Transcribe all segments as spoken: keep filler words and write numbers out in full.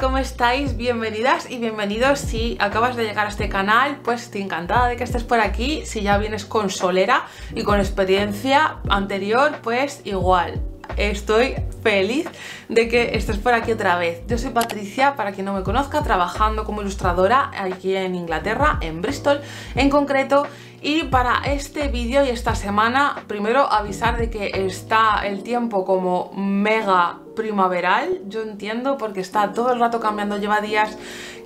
¿Cómo estáis? Bienvenidas y bienvenidos. Si acabas de llegar a este canal, pues estoy encantada de que estés por aquí. Si ya vienes con solera y con experiencia anterior, pues igual. Estoy feliz de que estés por aquí otra vez. Yo soy Patricia, para quien no me conozca, trabajando como ilustradora aquí en Inglaterra, en Bristol en concreto. Y para este vídeo y esta semana, primero avisar de que está el tiempo como mega primaveral. Yo entiendo, porque está todo el rato cambiando, lleva días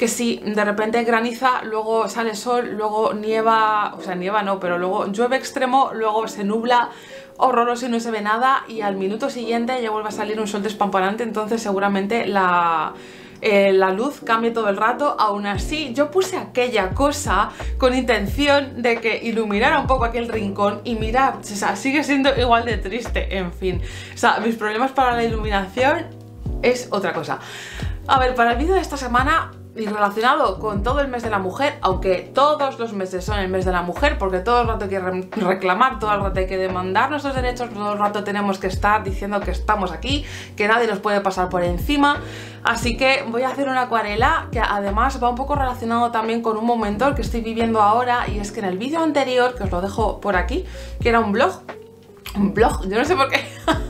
que si de repente graniza, luego sale sol, luego nieva, o sea nieva no, pero luego llueve extremo, luego se nubla horroroso y no se ve nada, y al minuto siguiente ya vuelve a salir un sol despampanante. Entonces seguramente la... Eh, la luz cambia todo el rato. Aún así, yo puse aquella cosa con intención de que iluminara un poco aquel rincón, y mirad, o sea, sigue siendo igual de triste. En fin, o sea, mis problemas para la iluminación es otra cosa. A ver, para el vídeo de esta semana y relacionado con todo el mes de la mujer, aunque todos los meses son el mes de la mujer, porque todo el rato hay que reclamar, todo el rato hay que demandar nuestros derechos, todo el rato tenemos que estar diciendo que estamos aquí, que nadie nos puede pasar por encima. Así que voy a hacer una acuarela que además va un poco relacionado también con un momento que estoy viviendo ahora, y es que en el vídeo anterior, que os lo dejo por aquí, que era un blog, un blog, yo no sé por qué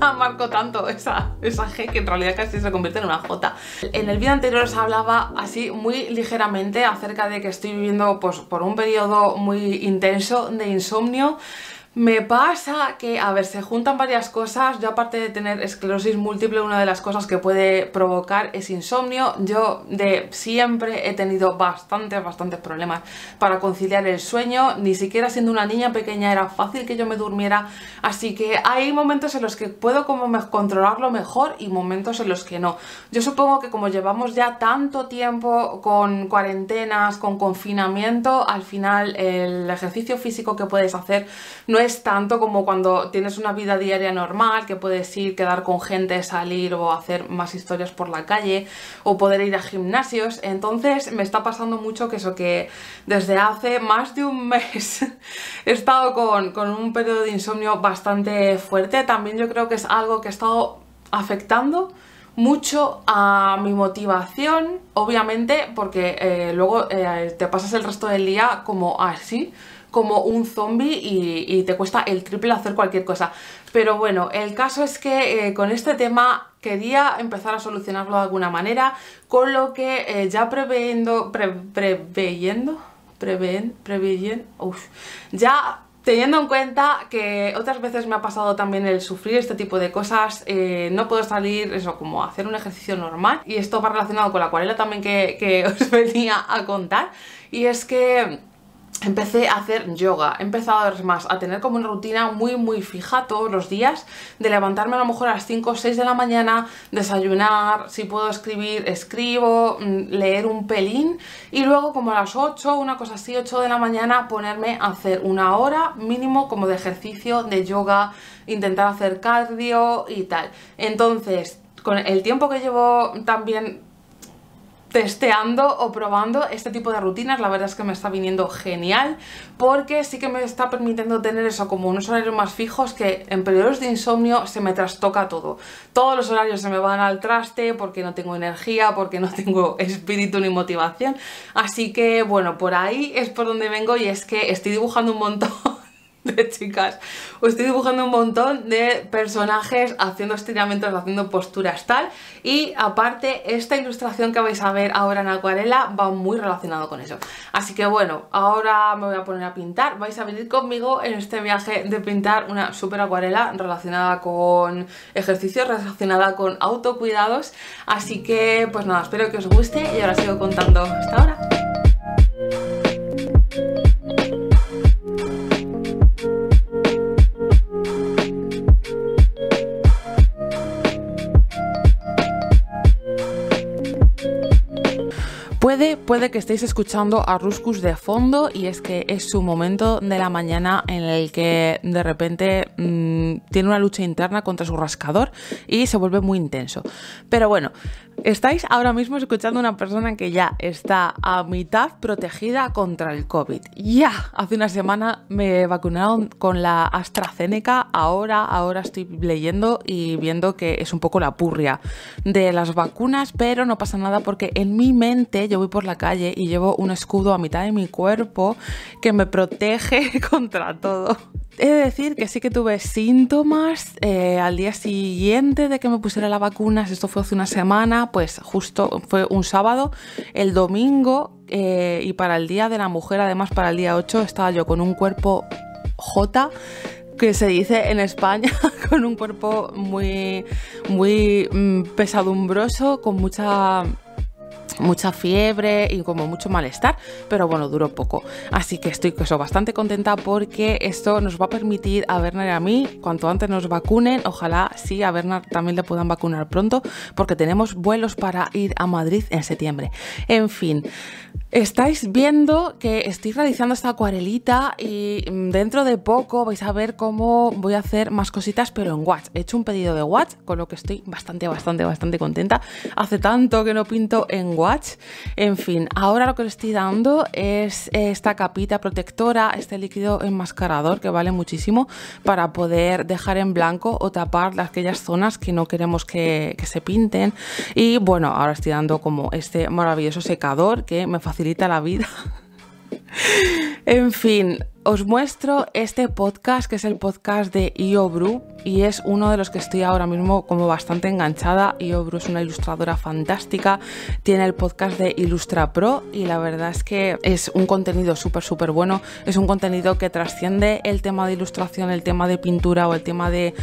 marco tanto esa, esa G, que en realidad casi se convierte en una J. En el vídeo anterior os hablaba así muy ligeramente acerca de que estoy viviendo pues, por un periodo muy intenso de insomnio. Me pasa que, a ver, se juntan varias cosas. Yo, aparte de tener esclerosis múltiple, una de las cosas que puede provocar es insomnio. Yo de siempre he tenido bastantes, bastantes problemas para conciliar el sueño. Ni siquiera siendo una niña pequeña era fácil que yo me durmiera. Así que hay momentos en los que puedo como controlarlo mejor y momentos en los que no. Yo supongo que como llevamos ya tanto tiempo con cuarentenas, con confinamiento, al final el ejercicio físico que puedes hacer no es tanto como cuando tienes una vida diaria normal, que puedes ir, quedar con gente, salir o hacer más historias por la calle o poder ir a gimnasios. Entonces me está pasando mucho que eso, que desde hace más de un mes he estado con, con un periodo de insomnio bastante fuerte. También yo creo que es algo que ha estado afectando mucho a mi motivación, obviamente, porque eh, luego eh, te pasas el resto del día como así, como un zombie, y, y te cuesta el triple hacer cualquier cosa. Pero bueno, el caso es que eh, con este tema quería empezar a solucionarlo de alguna manera, con lo que eh, ya preveyendo, pre, preveyendo, preven, previendo, uff, ya... Teniendo en cuenta que otras veces me ha pasado también el sufrir este tipo de cosas, eh, no puedo salir, eso, como hacer un ejercicio normal. Y esto va relacionado con la acuarela también que, que os venía a contar. Y es que empecé a hacer yoga, he empezado más a tener como una rutina muy muy fija todos los días, de levantarme a lo mejor a las cinco o seis de la mañana, desayunar, si puedo escribir, escribo, leer un pelín, y luego como a las ocho, una cosa así, ocho de la mañana, ponerme a hacer una hora mínimo como de ejercicio, de yoga, intentar hacer cardio y tal. Entonces, con el tiempo que llevo también testeando o probando este tipo de rutinas, la verdad es que me está viniendo genial, porque sí que me está permitiendo tener eso, como unos horarios más fijos, que en periodos de insomnio se me trastoca todo. Todos los horarios se me van al traste porque no tengo energía, porque no tengo espíritu ni motivación. Así que bueno, por ahí es por donde vengo, y es que estoy dibujando un montón de chicas, os estoy dibujando un montón de personajes, haciendo estiramientos, haciendo posturas, tal. Y aparte, esta ilustración que vais a ver ahora en acuarela va muy relacionado con eso. Así que bueno, ahora me voy a poner a pintar. Vais a venir conmigo en este viaje de pintar una super acuarela relacionada con ejercicios, relacionada con autocuidados. Así que pues nada, espero que os guste, y ahora sigo contando hasta ahora. Puede, puede que estéis escuchando a Ruskus de fondo y es que es su momento de la mañana en el que de repente mmm, tiene una lucha interna contra su rascador y se vuelve muy intenso. Pero bueno, estáis ahora mismo escuchando a una persona que ya está a mitad protegida contra el COVID. Ya, hace una semana me vacunaron con la AstraZeneca, ahora, ahora estoy leyendo y viendo que es un poco la purria de las vacunas, pero no pasa nada porque en mi mente yo voy por la calle y llevo un escudo a mitad de mi cuerpo que me protege contra todo. He de decir que sí que tuve síntomas eh, al día siguiente de que me pusiera la vacuna, esto fue hace una semana, pues justo fue un sábado, el domingo eh, y para el Día de la Mujer, además para el día ocho, estaba yo con un cuerpo J, que se dice en España, con un cuerpo muy, muy mm, pesadumbroso, con mucha... mucha fiebre y como mucho malestar, pero bueno, duró poco, así que estoy eso, bastante contenta porque esto nos va a permitir a Bernard y a mí, cuanto antes nos vacunen, ojalá sí a Bernard también le puedan vacunar pronto, porque tenemos vuelos para ir a Madrid en septiembre. En fin, estáis viendo que estoy realizando esta acuarelita y dentro de poco vais a ver cómo voy a hacer más cositas, pero en Watch. He hecho un pedido de Watch, con lo que estoy bastante, bastante, bastante contenta. Hace tanto que no pinto en Watch. En fin, ahora lo que le estoy dando es esta capita protectora, este líquido enmascarador que vale muchísimo para poder dejar en blanco o tapar aquellas zonas que no queremos que, que se pinten. Y bueno, ahora estoy dando como este maravilloso secador que me facilita la vida. En fin, os muestro este podcast que es el podcast de Yobru y es uno de los que estoy ahora mismo como bastante enganchada. Yobru es una ilustradora fantástica, tiene el podcast de IlustraPro y la verdad es que es un contenido súper súper bueno, es un contenido que trasciende el tema de ilustración, el tema de pintura o el tema de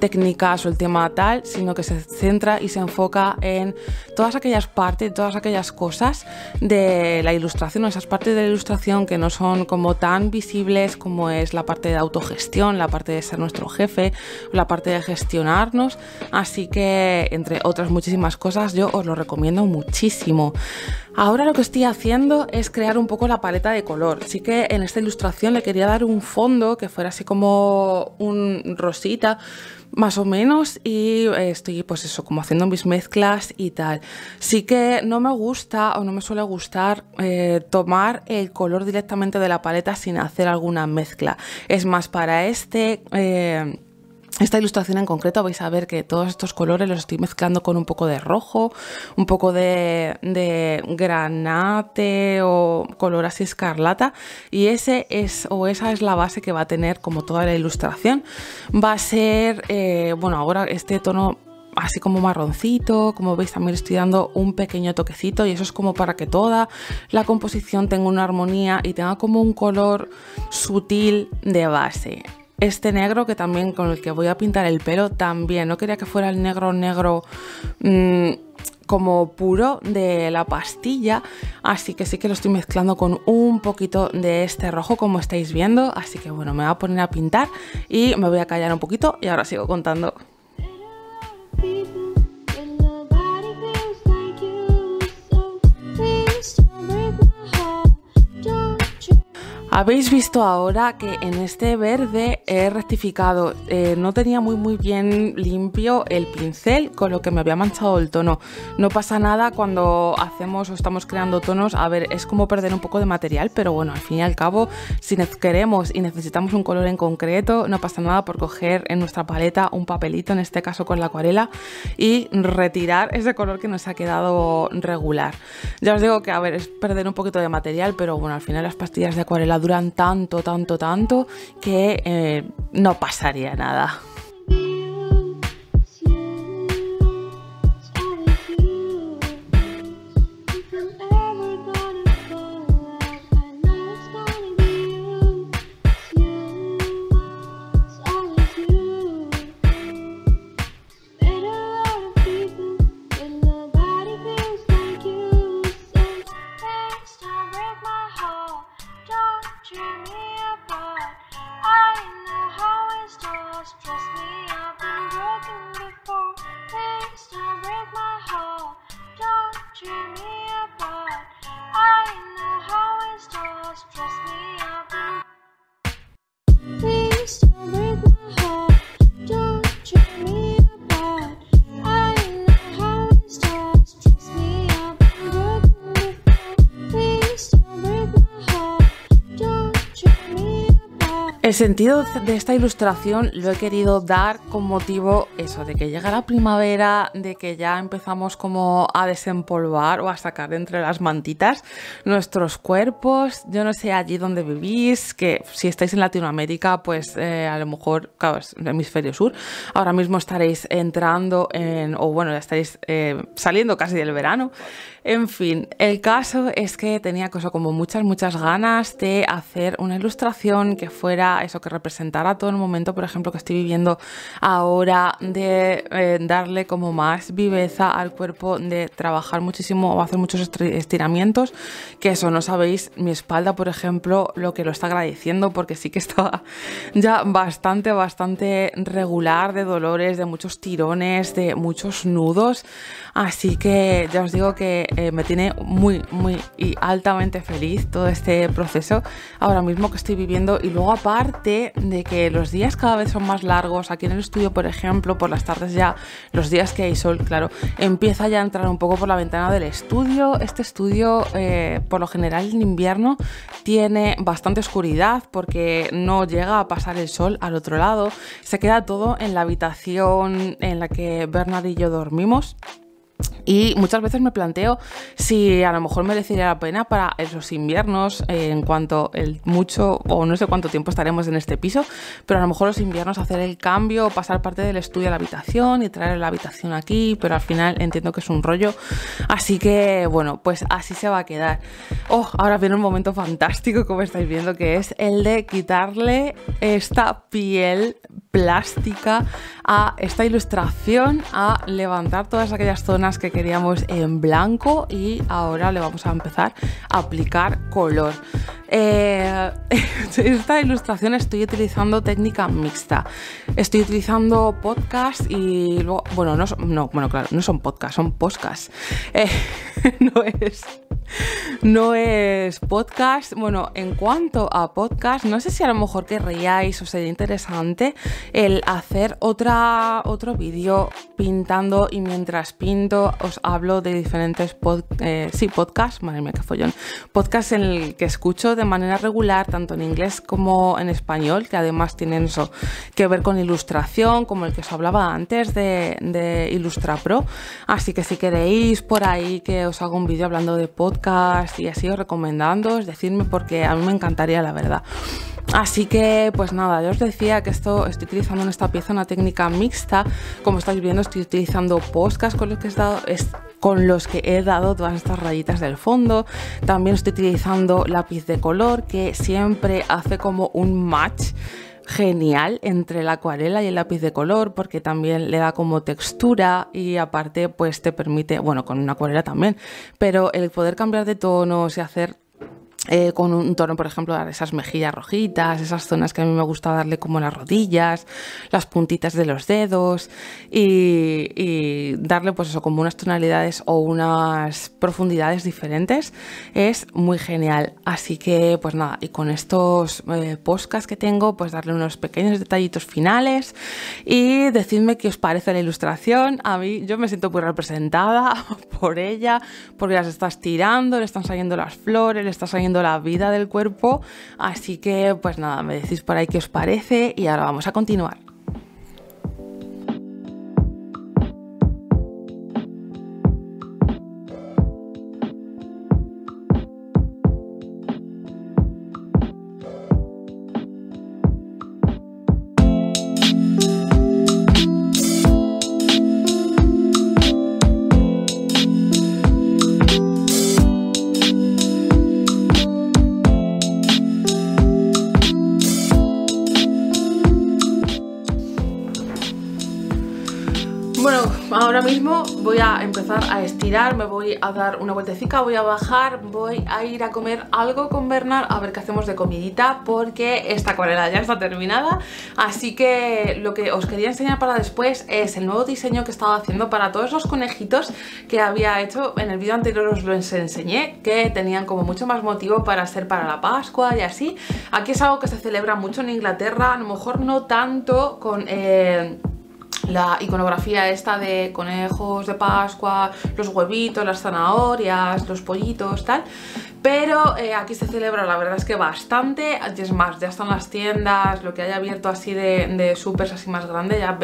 técnicas o el tema tal, sino que se centra y se enfoca en todas aquellas partes, todas aquellas cosas de la ilustración o esas partes de la ilustración que no son como tan visibles, como es la parte de autogestión, la parte de ser nuestro jefe, la parte de gestionarnos, así que entre otras muchísimas cosas yo os lo recomiendo muchísimo. Ahora lo que estoy haciendo es crear un poco la paleta de color, sí que en esta ilustración le quería dar un fondo que fuera así como un rosita, más o menos, y estoy pues eso, como haciendo mis mezclas y tal. Sí que no me gusta o no me suele gustar eh, tomar el color directamente de la paleta sin hacer alguna mezcla. Es más, para este... Eh, Esta ilustración en concreto vais a ver que todos estos colores los estoy mezclando con un poco de rojo, un poco de, de granate o color así escarlata, y ese es o esa es la base que va a tener como toda la ilustración. Va a ser, eh, bueno, ahora este tono así como marroncito, como veis también estoy dando un pequeño toquecito y eso es como para que toda la composición tenga una armonía y tenga como un color sutil de base. Este negro que también con el que voy a pintar el pelo también, no quería que fuera el negro negro mmm, como puro de la pastilla, así que sí que lo estoy mezclando con un poquito de este rojo como estáis viendo, así que bueno, me voy a poner a pintar y me voy a callar un poquito y ahora sigo contando. Habéis visto ahora que en este verde he rectificado, eh, no tenía muy muy bien limpio el pincel, con lo que me había manchado el tono. No pasa nada cuando hacemos o estamos creando tonos, a ver, es como perder un poco de material, pero bueno, al fin y al cabo, si queremos y necesitamos un color en concreto, no pasa nada por coger en nuestra paleta un papelito, en este caso con la acuarela, y retirar ese color que nos ha quedado regular. Ya os digo que, a ver, es perder un poquito de material, pero bueno, al final las pastillas de acuarela duran tanto, tanto, tanto que eh, no pasaría nada. Just El sentido de esta ilustración lo he querido dar con motivo eso, de que llega la primavera, de que ya empezamos como a desempolvar o a sacar de entre las mantitas nuestros cuerpos. Yo no sé allí donde vivís, que si estáis en Latinoamérica, pues eh, a lo mejor, claro, es el hemisferio sur, ahora mismo estaréis entrando en, o bueno, ya estaréis eh, saliendo casi del verano. En fin, el caso es que tenía cosa como muchas, muchas ganas de hacer una ilustración que fuera eso, que representara todo el momento, por ejemplo, que estoy viviendo ahora, de eh, darle como más viveza al cuerpo, de trabajar muchísimo o hacer muchos estiramientos, que eso, no sabéis, mi espalda, por ejemplo, lo que lo está agradeciendo, porque sí que estaba ya bastante, bastante regular de dolores, de muchos tirones, de muchos nudos, así que ya os digo que eh, me tiene muy, muy y altamente feliz todo este proceso ahora mismo que estoy viviendo. Y luego, aparte de que los días cada vez son más largos, aquí en el estudio, por ejemplo, por las tardes ya, los días que hay sol, claro, empieza ya a entrar un poco por la ventana del estudio. Este estudio, eh, por lo general en invierno, tiene bastante oscuridad porque no llega a pasar el sol al otro lado. Se queda todo en la habitación en la que Bernard y yo dormimos. Y muchas veces me planteo si a lo mejor merecería la pena para esos inviernos, eh, en cuanto el mucho, o no sé cuánto tiempo estaremos en este piso, pero a lo mejor los inviernos hacer el cambio, pasar parte del estudio a la habitación y traer la habitación aquí, pero al final entiendo que es un rollo, así que bueno, pues así se va a quedar. Oh, ahora viene un momento fantástico, como estáis viendo, que es el de quitarle esta piel plástica a esta ilustración, a levantar todas aquellas zonas que queríamos en blanco, y ahora le vamos a empezar a aplicar color. Eh, esta ilustración estoy utilizando técnica mixta. Estoy utilizando podcast y luego, bueno, no, no, bueno, claro, no son podcast, son podcasts. Eh, no es... No es podcast. Bueno, en cuanto a podcast, no sé si a lo mejor querríais o sería interesante el hacer otra, otro vídeo pintando, y mientras pinto os hablo de diferentes pod, eh, sí, podcasts, madre mía, qué follón, podcasts en el que escucho de manera regular, tanto en inglés como en español, que además tienen eso que ver con ilustración, como el que os hablaba antes de, de IlustraPro. Así que si queréis por ahí que os haga un vídeo hablando de podcast y así, os recomendando, es decirme, porque a mí me encantaría, la verdad. Así que pues nada, yo os decía que esto estoy utilizando en esta pieza una técnica mixta. Como estáis viendo, estoy utilizando podcasts con los que he dado, es, con los que he dado todas estas rayitas del fondo. También estoy utilizando lápiz de color, que siempre hace como un match genial entre la acuarela y el lápiz de color, porque también le da como textura, y aparte pues te permite, bueno, con una acuarela también, pero el poder cambiar de tonos y hacer Eh, con un tono, por ejemplo, esas mejillas rojitas, esas zonas que a mí me gusta darle, como las rodillas, las puntitas de los dedos, y, y darle pues eso, como unas tonalidades o unas profundidades diferentes, es muy genial. Así que pues nada, y con estos eh, podcasts que tengo, pues darle unos pequeños detallitos finales, y decidme qué os parece la ilustración. A mí, yo me siento muy representada por ella, porque las estás tirando, le están saliendo las flores, le está saliendo la vida del cuerpo, así que pues nada, me decís por ahí qué os parece y ahora vamos a continuar. Ahora mismo voy a empezar a estirar, me voy a dar una vueltecita, voy a bajar, voy a ir a comer algo con Bernard, a ver qué hacemos de comidita, porque esta acuarela ya está terminada. Así que lo que os quería enseñar para después es el nuevo diseño que estaba haciendo para todos los conejitos que había hecho. En el vídeo anterior os lo enseñé, que tenían como mucho más motivo para ser para la Pascua y así. Aquí es algo que se celebra mucho en Inglaterra, a lo mejor no tanto con... Eh, la iconografía esta de conejos de Pascua, los huevitos, las zanahorias, los pollitos, tal, pero eh, aquí se celebra la verdad es que bastante, y es más, ya están las tiendas, lo que haya abierto así de, de supers así más grande, ya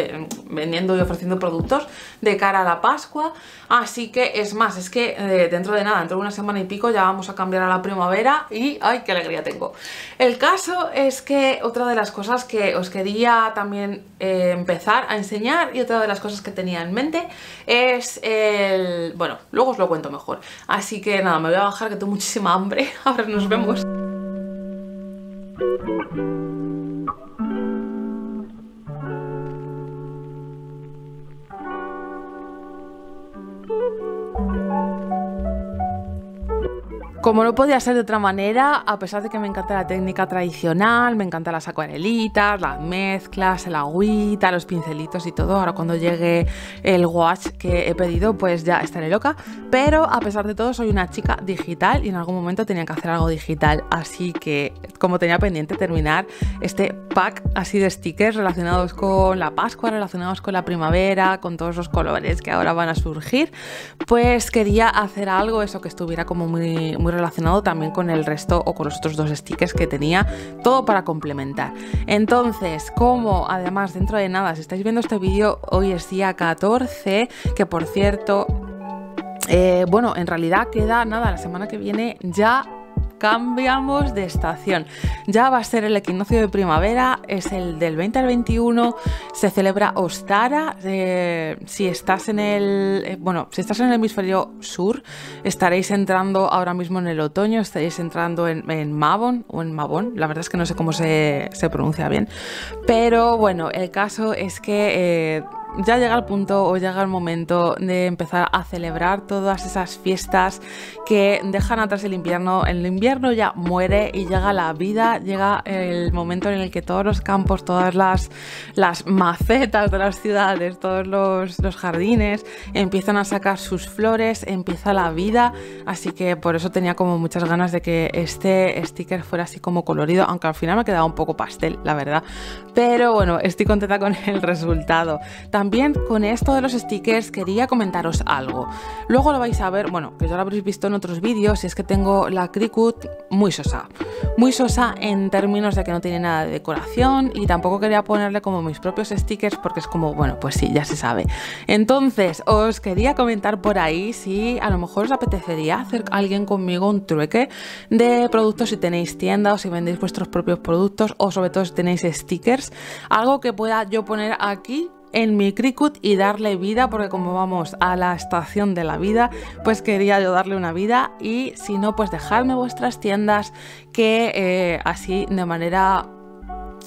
vendiendo y ofreciendo productos de cara a la Pascua, así que es más, es que eh, dentro de nada, dentro de una semana y pico ya vamos a cambiar a la primavera y ¡ay, qué alegría tengo! El caso es que otra de las cosas que os quería también eh, empezar a enseñar y otra de las cosas que tenía en mente es el... bueno, luego os lo cuento mejor, así que nada, me voy a bajar que tengo muchísima hambre, ahora nos vemos. Como no podía ser de otra manera, a pesar de que me encanta la técnica tradicional, me encantan las acuarelitas, las mezclas, el agüita, los pincelitos y todo, ahora cuando llegue el wash que he pedido pues ya estaré loca, pero a pesar de todo soy una chica digital y en algún momento tenía que hacer algo digital, así que como tenía pendiente terminar este pack así de stickers relacionados con la Pascua, relacionados con la primavera, con todos los colores que ahora van a surgir, pues quería hacer algo eso que estuviera como muy, muy relacionado también con el resto o con los otros dos stickers que tenía, todo para complementar. Entonces, como además dentro de nada, si estáis viendo este vídeo, hoy es día catorce, que por cierto, eh, bueno, en realidad queda nada, la semana que viene ya cambiamos de estación, ya va a ser el equinoccio de primavera, es el del veinte al veintiuno, se celebra Ostara, eh, si estás en el eh, bueno, si estás en el hemisferio sur estaréis entrando ahora mismo en el otoño, estaréis entrando en, en Mabon o en Mabón, la verdad es que no sé cómo se, se pronuncia bien, pero bueno, el caso es que eh, ya llega el punto o llega el momento de empezar a celebrar todas esas fiestas que dejan atrás el invierno. El invierno ya muere y llega la vida, llega el momento en el que todos los campos, todas las, las macetas de las ciudades, todos los, los jardines empiezan a sacar sus flores, empieza la vida, así que por eso tenía como muchas ganas de que este sticker fuera así como colorido, aunque al final me quedaba un poco pastel, la verdad, pero bueno, estoy contenta con el resultado. También También con esto de los stickers quería comentaros algo. Luego lo vais a ver, bueno, que ya lo habréis visto en otros vídeos, y es que tengo la Cricut muy sosa. Muy sosa en términos de que no tiene nada de decoración y tampoco quería ponerle como mis propios stickers porque es como, bueno, pues sí, ya se sabe. Entonces, os quería comentar por ahí si a lo mejor os apetecería hacer a alguien conmigo un trueque de productos si tenéis tienda o si vendéis vuestros propios productos o sobre todo si tenéis stickers. Algo que pueda yo poner aquí en mi Cricut y darle vida, porque como vamos a la estación de la vida, pues quería yo darle una vida. Y si no, pues dejadme vuestras tiendas, que eh, así de manera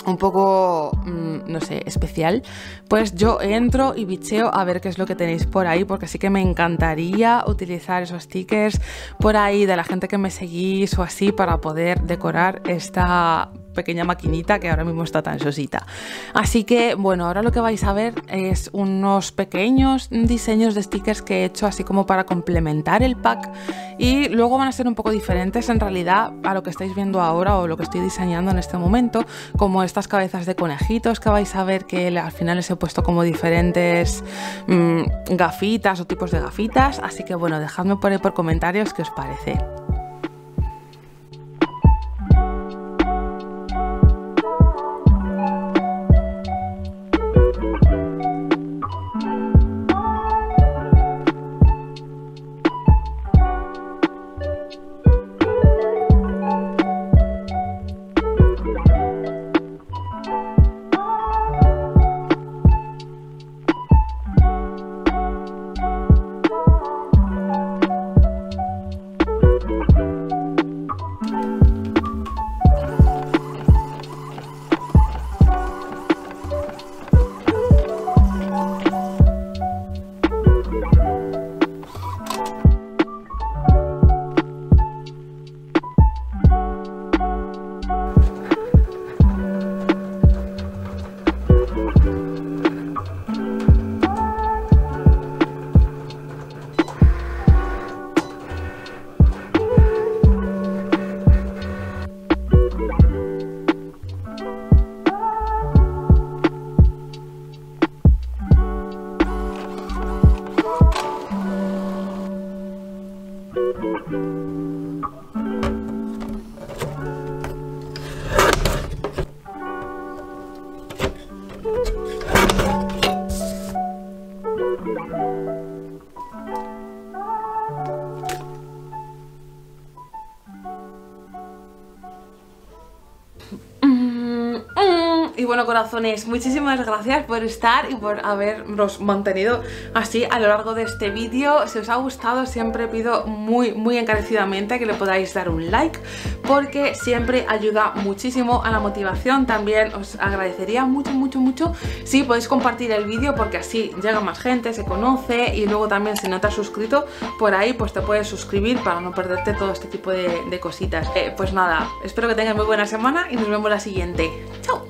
un poco, no sé, especial, pues yo entro y bicheo a ver qué es lo que tenéis por ahí, porque sí que me encantaría utilizar esos stickers por ahí de la gente que me seguís o así para poder decorar esta pequeña maquinita que ahora mismo está tan sosita. Así que bueno, ahora lo que vais a ver es unos pequeños diseños de stickers que he hecho así como para complementar el pack, y luego van a ser un poco diferentes en realidad a lo que estáis viendo ahora o lo que estoy diseñando en este momento, como estas cabezas de conejitos que vais a ver que al final les he puesto como diferentes mmm, gafitas o tipos de gafitas, así que bueno, dejadme por ahí por comentarios qué os parece. y bueno, corazones, muchísimas gracias por estar y por habernos mantenido así a lo largo de este vídeo. Si os ha gustado, siempre pido muy muy encarecidamente que le podáis dar un like, porque siempre ayuda muchísimo a la motivación. También os agradecería mucho mucho mucho si podéis compartir el vídeo, porque así llega más gente, se conoce. Y luego también, si no te has suscrito por ahí, pues te puedes suscribir para no perderte todo este tipo de, de cositas. Eh, pues nada, espero que tengas muy buena semana y nos vemos la siguiente. ¡Chao!